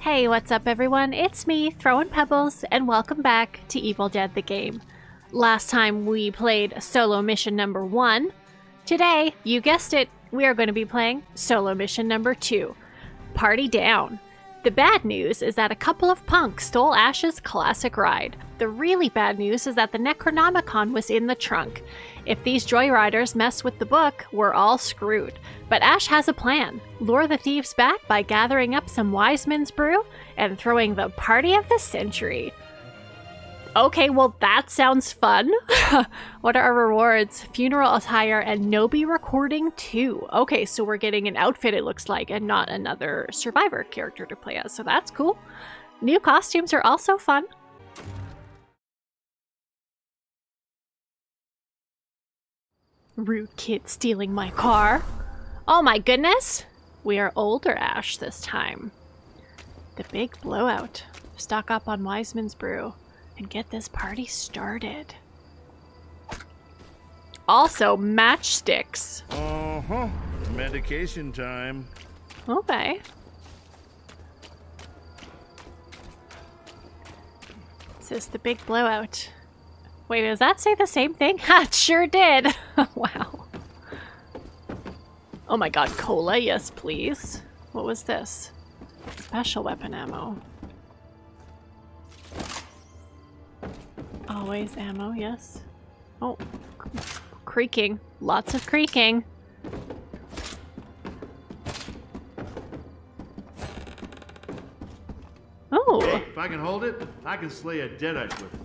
Hey, what's up everyone? It's me, Throwin' Pebbles, and welcome back to Evil Dead: The Game. Last time we played Solo Mission Number 1. Today, you guessed it, we are going to be playing Solo Mission Number 2, Party Down. The bad news is that a couple of punks stole Ash's classic ride. The really bad news is that the Necronomicon was in the trunk. If these joyriders mess with the book, we're all screwed. But Ash has a plan. Lure the thieves back by gathering up some Wiseman's Brew and throwing the Party of the Century. Okay, well that sounds fun. What are our rewards? Funeral attire and Knowby recording 2. Okay, so we're getting an outfit it looks like and not another survivor character to play as, so that's cool. New costumes are also fun. Rude kid stealing my car. Oh my goodness! We are older Ash this time. The big blowout. Stock up on Wiseman's Brew and get this party started. Also, matchsticks. Uh-huh. Medication time. Okay. It says the big blowout. Wait, does that say the same thing? Ha, it sure did. Wow. Oh my god, cola, yes please. What was this? Special weapon ammo. Always ammo, yes. Oh, creaking. Lots of creaking. Oh. Hey, if I can hold it, I can slay a Deadite with it.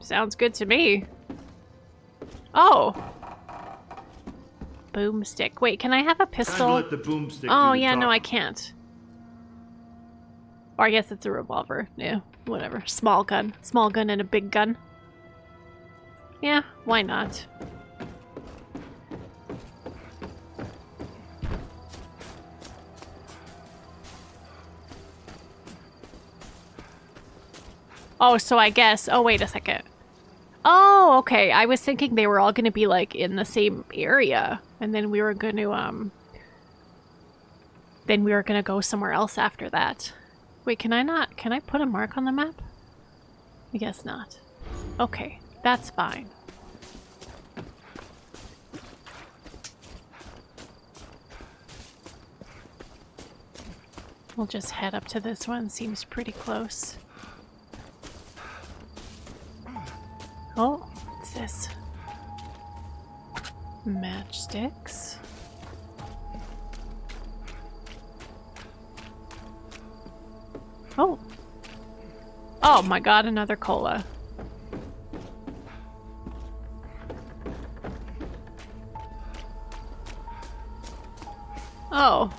Sounds good to me. Oh. Boomstick. Wait, can I have a pistol? Time to let the boomstick oh, yeah, no, I can't. Or I guess it's a revolver. Yeah, whatever. Small gun. Small gun and a big gun. Yeah, why not? Oh, so I guess... Oh, wait a second. Oh, okay. I was thinking they were all going to be, like, in the same area. And then we were going to, Then we were going to go somewhere else after that. Wait, can I not... Can I put a mark on the map? I guess not. Okay. That's fine. We'll just head up to this one. Seems pretty close. Oh, what's this? Matchsticks. Oh. Oh my god, another cola. Oh.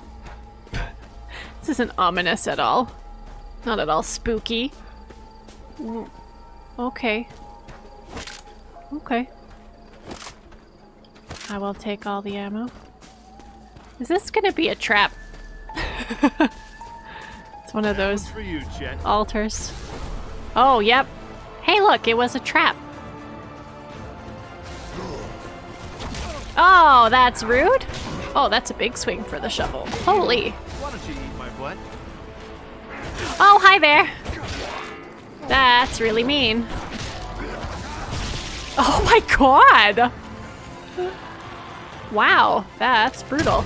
This isn't ominous at all. Not at all spooky. Okay. Okay. I will take all the ammo. Is this gonna be a trap? It's one of those altars. Oh, yep. Hey, look, it was a trap. Oh, that's rude. Oh, that's a big swing for the shovel. Holy. Oh, hi there. That's really mean. Oh my god! Wow, that's brutal.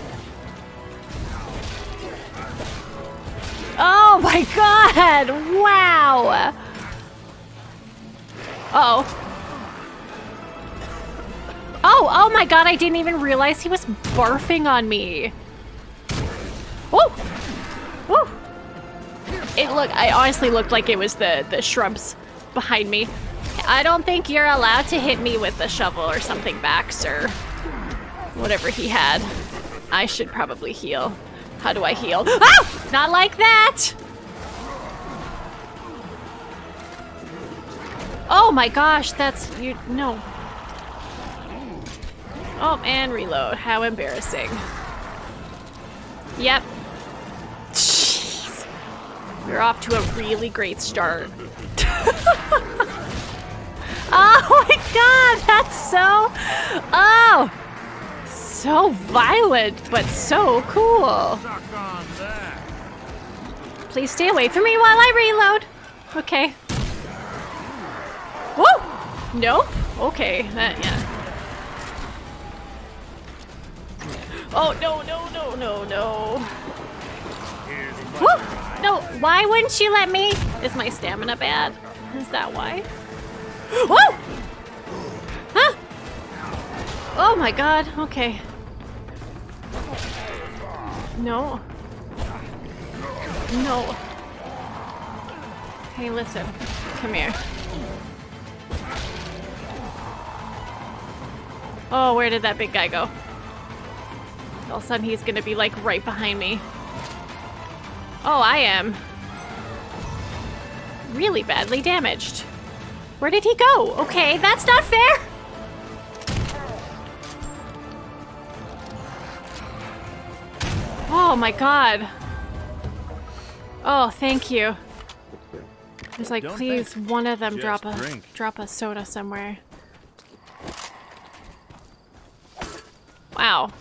Oh my god! Wow! Uh-oh. Oh, oh my god, I didn't even realize he was barfing on me. Woo! Woo! It looked, I honestly looked like it was the shrubs behind me. I don't think you're allowed to hit me with a shovel or something back, sir. Whatever he had. I should probably heal. How do I heal? Oh! Not like that! Oh my gosh, that's... you. No. Oh, and reload. How embarrassing. Yep. Jeez. We're off to a really great start. Oh my god! God, that's so... Oh! So violent, but so cool. Please stay away from me while I reload. Okay. Whoa! Nope. Okay. Yeah. Oh, no, no, no, no, no. Woo! No, why wouldn't she let me? Is my stamina bad? Is that why? Whoa! Huh? Oh my God, okay. No. No. Hey, listen. Come here. Oh, where did that big guy go? All of a sudden, he's gonna be like right behind me. Oh, I am really badly damaged. Where did he go? Okay, that's not fair. Oh my God. Oh, thank you. I was like, please, one of them drop a soda somewhere. Wow.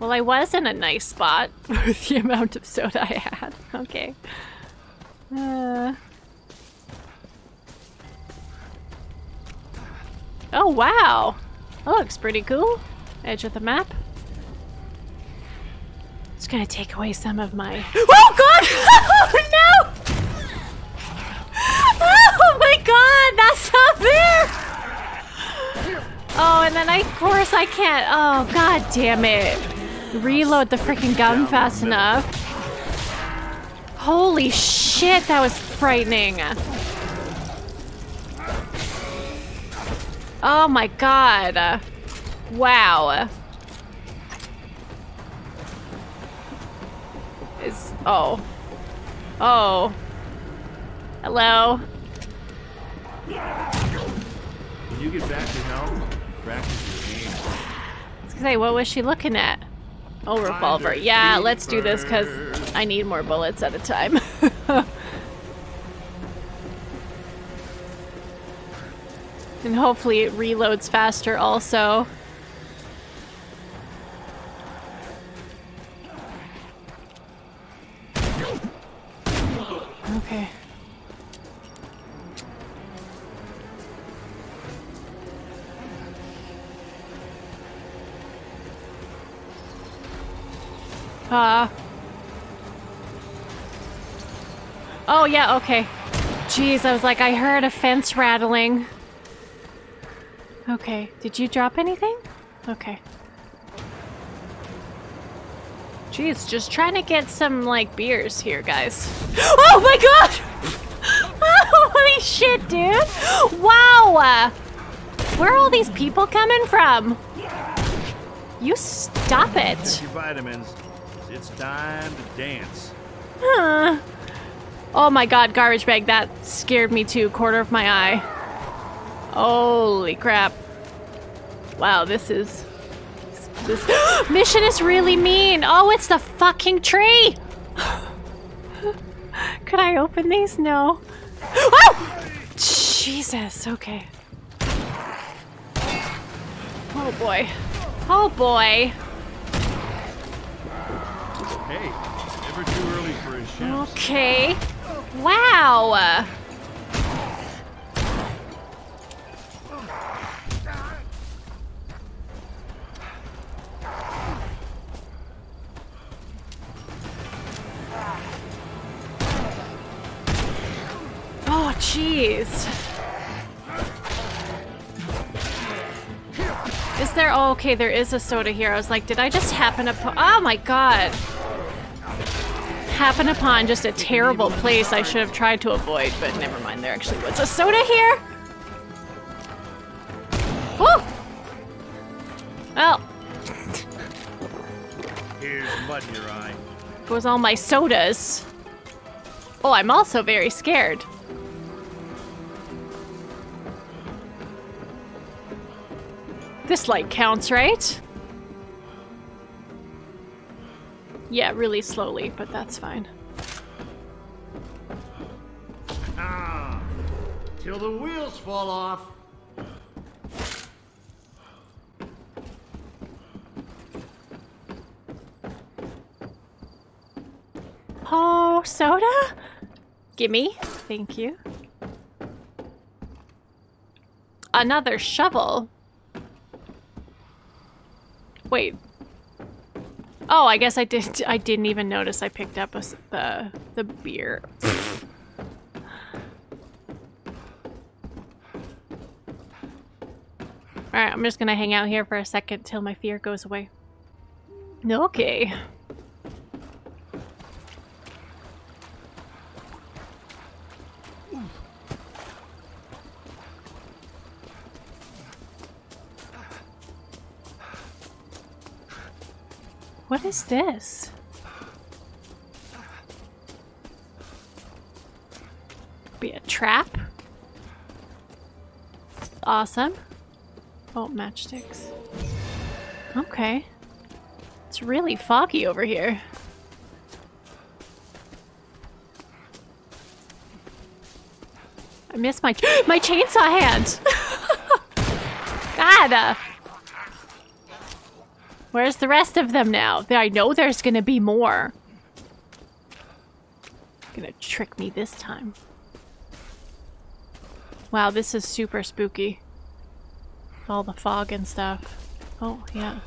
Well, I was in a nice spot with the amount of soda I had. Okay. Oh, wow. That looks pretty cool. Edge of the map. It's gonna take away some of my... Oh, God! Oh, no! Oh, my God! That's not there! Oh, and then, of course, I can't... Oh, God damn it. Reload the freaking gun fast enough. Holy shit, that was frightening. Oh my God. Wow. Is oh. Oh. Hello. When you get back to hell, practice your game. I was gonna say, what was she looking at? Oh, revolver. Yeah, let's do this because I need more bullets at a time. And hopefully it reloads faster also. Okay. Oh yeah, okay. Jeez, I was like, I heard a fence rattling. Okay, did you drop anything? Okay. Jeez, just trying to get some, like, beers here, guys. Oh my God! Holy shit, dude! Wow! Where are all these people coming from? You stop it! Take your vitamins. It's time to dance. Huh. Oh my God, garbage bag. That scared me too. Corner of my eye. Holy crap. Wow, this is... This mission is really mean. Oh, it's the fucking tree! Could I open these? No. Oh! Jesus, okay. Oh boy. Oh boy. Hey, never too early for his shifts. Okay. Wow. Oh, jeez. Is there? Oh, okay, there is a soda here. I was like, did I just happen to? Oh my God. Happen upon just a terrible place I should have tried to avoid, but never mind, there actually was a soda here. Woo! Well. Here's mud in your eye. Goes all my sodas. Oh, I'm also very scared. This light counts, right? Yeah, really slowly, but that's fine. Ah. till the wheels fall off. Oh, soda? Gimme. Thank you. Another shovel. Wait. Oh, I guess I didn't even notice I picked up the beer. All right, I'm just gonna hang out here for a second till my fear goes away. Okay. What is this? Be a trap? Awesome. Oh, matchsticks. Okay. It's really foggy over here. I missed my my chainsaw hand. God. Where's the rest of them now? I know there's gonna be more. Gonna trick me this time. Wow, this is super spooky. All the fog and stuff. Oh, yeah.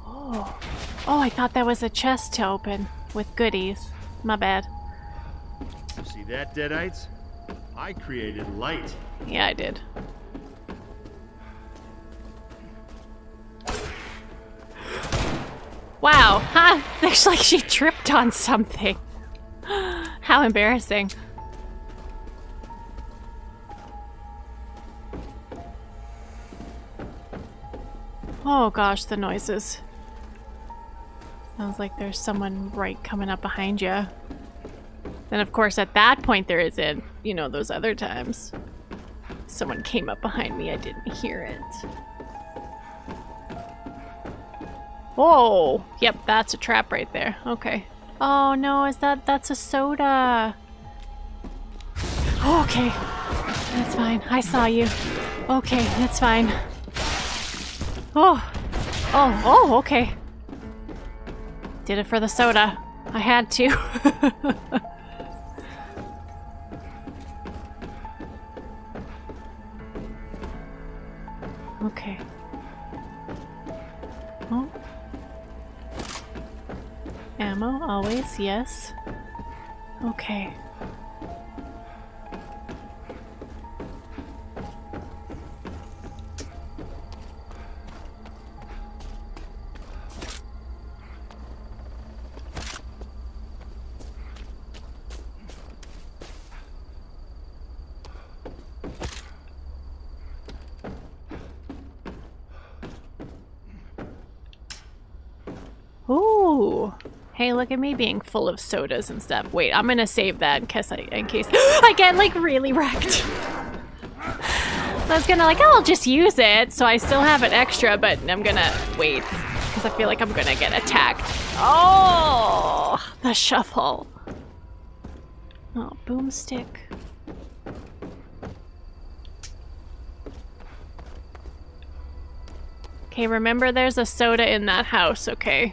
Oh. Oh, I thought that was a chest to open with goodies. My bad. See that, Deadites? I created light. Yeah, I did. Wow, huh? Looks like she tripped on something. How embarrassing. Oh gosh, the noises. Sounds like there's someone right coming up behind you. Then, of course, at that point there isn't, you know, those other times. Someone came up behind me, I didn't hear it. Whoa! Yep, that's a trap right there. Okay. Oh no, is that's a soda. Oh, okay. That's fine. I saw you. Okay, that's fine. Oh. Oh, oh, okay. Did it for the soda. I had to. Okay. Oh. Ammo, always, yes. Okay. Hey, look at me being full of sodas and stuff. Wait, I'm gonna save that in case I get like really wrecked. So I was gonna like, oh, I'll just use it so I still have an extra, but I'm gonna wait because I feel like I'm gonna get attacked. Oh, the shuffle. Oh, boomstick. Okay, remember there's a soda in that house, okay?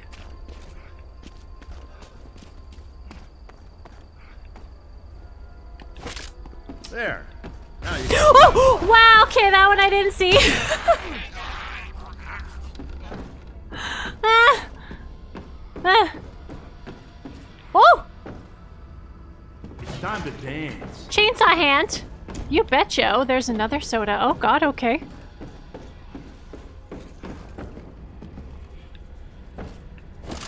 There. Now you oh, wow, okay, that one I didn't see. Ah. Ah. Oh! It's time to dance. Chainsaw hand. You betcha. Oh, there's another soda. Oh god, okay.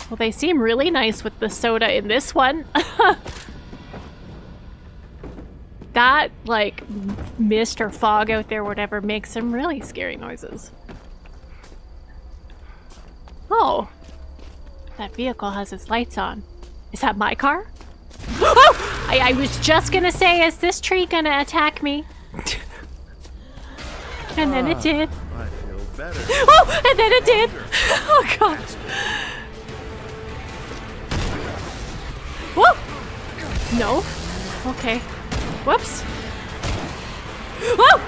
Well, they seem really nice with the soda in this one. That, like, mist or fog out there, whatever, makes some really scary noises. Oh. That vehicle has its lights on. Is that my car? Oh! I was just gonna say, is this tree gonna attack me? And then it did. I feel better. Oh! And then it did! Oh god! Whoa! No. Okay. Whoops. Whoa!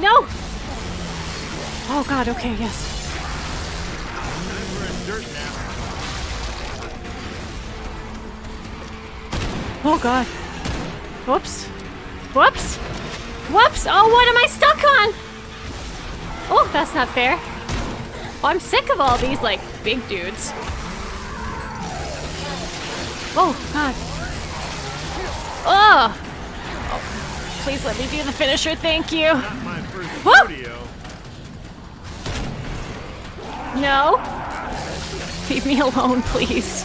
No! Oh god, okay, yes. Oh god. Whoops. Whoops! Whoops! Oh, what am I stuck on? Oh, that's not fair. Oh, I'm sick of all these, like, big dudes. Oh, god. Oh! Oh, please let me do the finisher, thank you. Not my first rodeo. No. Leave me alone, please.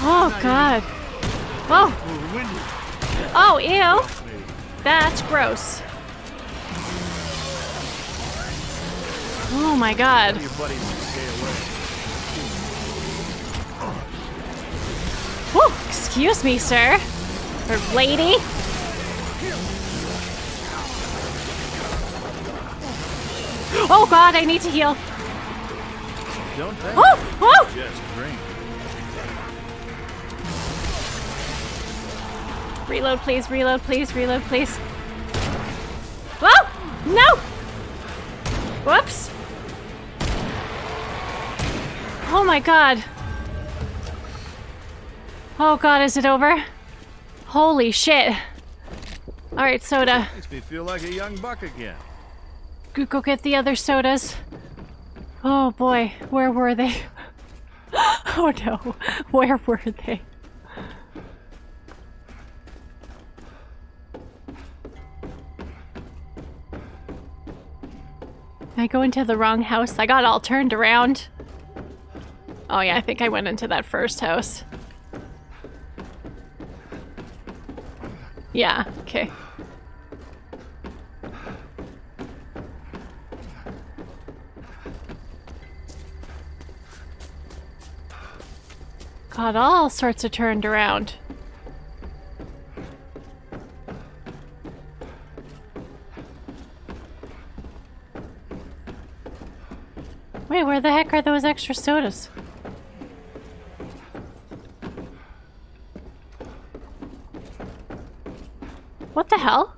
Oh, god. Oh. Oh, ew. That's gross. Oh my god. Whoa, excuse me, sir. Or lady. Oh god, I need to heal. Oh! Whoa! Just reload, please, reload, please, reload, please. Whoa! No! Whoops! Oh my god. Oh god, is it over? Holy shit. Alright, soda. Makes me feel like a young buck again. Go get the other sodas. Oh boy, where were they? Oh no, where were they? I go into the wrong house. I got all turned around. Oh yeah, I think I went into that first house. Yeah, okay. God, all sorts of turned around. Wait, where the heck are those extra sodas? What the hell?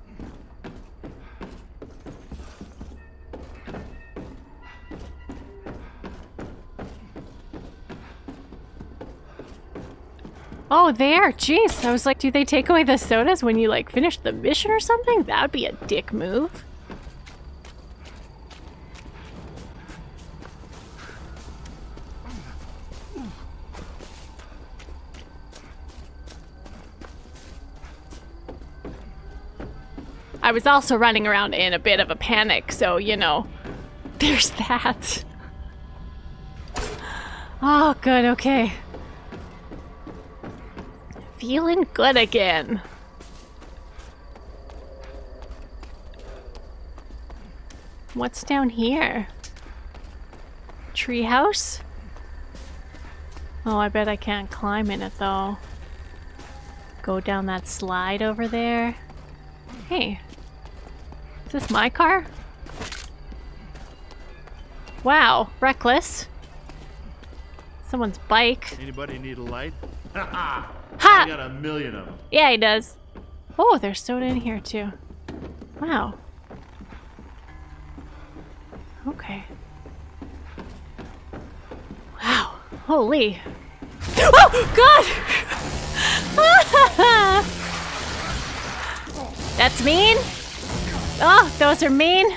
Oh, there! Jeez, I was like, do they take away the sodas when you, like, finish the mission or something? That would be a dick move. I was also running around in a bit of a panic, so, you know, there's that. Oh, good, okay. Feeling good again. What's down here? Treehouse? Oh, I bet I can't climb in it though. Go down that slide over there. Hey, is this my car? Wow, reckless. Someone's bike. Anybody need a light? Ha! Ha! I got a million of them. Yeah, he does. Oh, there's soda in here too. Wow. Okay. Wow. Holy. Oh god! That's mean. Oh, those are mean.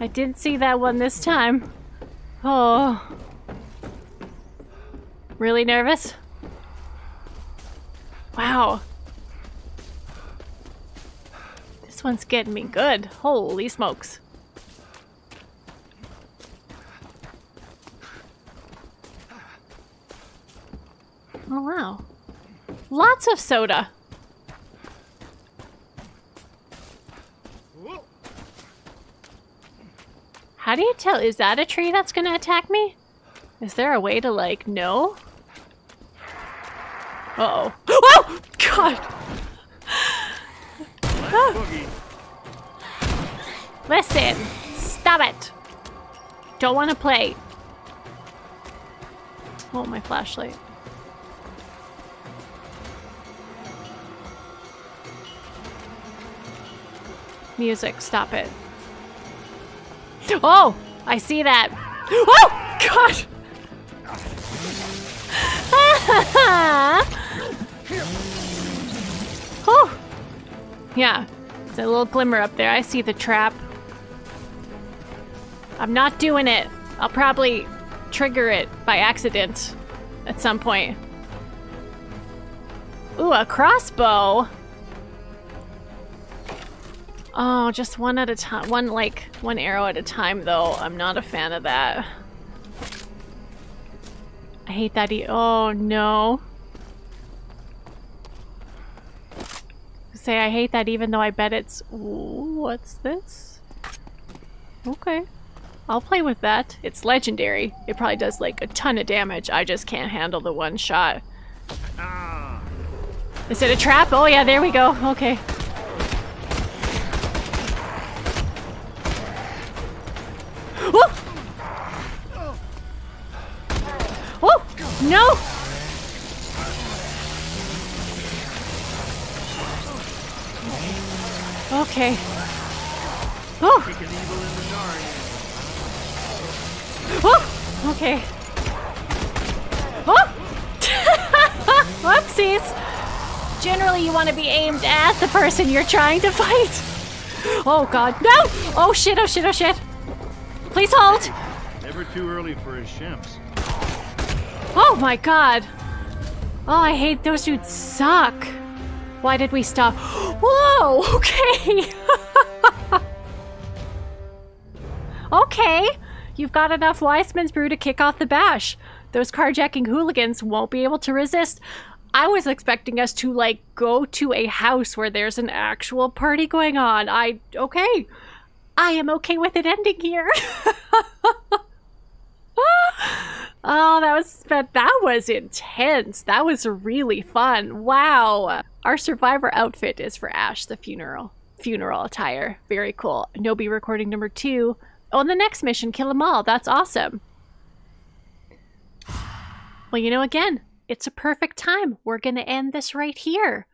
I didn't see that one this time. Oh. Really nervous? Wow. This one's getting me good. Holy smokes. Oh, wow. Lots of soda. How do you tell? Is that a tree that's gonna attack me? Is there a way to, like, know? Uh-oh. Oh! God! Oh. Listen! Stop it! Don't want to play. Oh, my flashlight. Music, stop it. Oh! I see that. Oh! God! Oh! Yeah. There's a little glimmer up there. I see the trap. I'm not doing it. I'll probably trigger it by accident at some point. Ooh, a crossbow! Oh, just one at a time. One arrow at a time, though. I'm not a fan of that. I hate that. Oh, no. Say I hate that even though I bet it's... Ooh, what's this? Okay. I'll play with that. It's legendary. It probably does, like, a ton of damage. I just can't handle the one shot. Is it a trap? Oh, yeah, there we go. Okay. No! Okay. Oh! Oh! Okay. Oh! Whoopsies! Generally, you want to be aimed at the person you're trying to fight. Oh, God. No! Oh, shit, oh, shit, oh, shit. Please hold. Never too early for his shimps. Oh my god! Oh, I hate those dudes suck! Why did we stop? Whoa! Okay! Okay! You've got enough Wiseman's Brew to kick off the bash. Those carjacking hooligans won't be able to resist. I was expecting us to, like, go to a house where there's an actual party going on. Okay. I am okay with it ending here. Oh, that was intense. That was really fun. Wow. Our survivor outfit is for Ash the funeral attire. Very cool. Knowby recording number 2. Oh, and the next mission, kill them all. That's awesome. Well, you know, again, it's a perfect time. We're going to end this right here.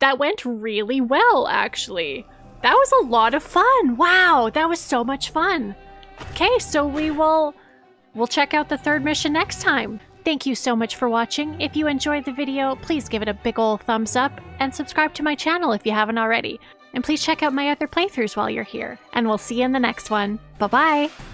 That went really well, actually. That was a lot of fun. Wow, that was so much fun. Okay, so we'll check out the third mission next time. Thank you so much for watching. If you enjoyed the video, please give it a big ol' thumbs up and subscribe to my channel if you haven't already. And please check out my other playthroughs while you're here. And we'll see you in the next one. Bye-bye!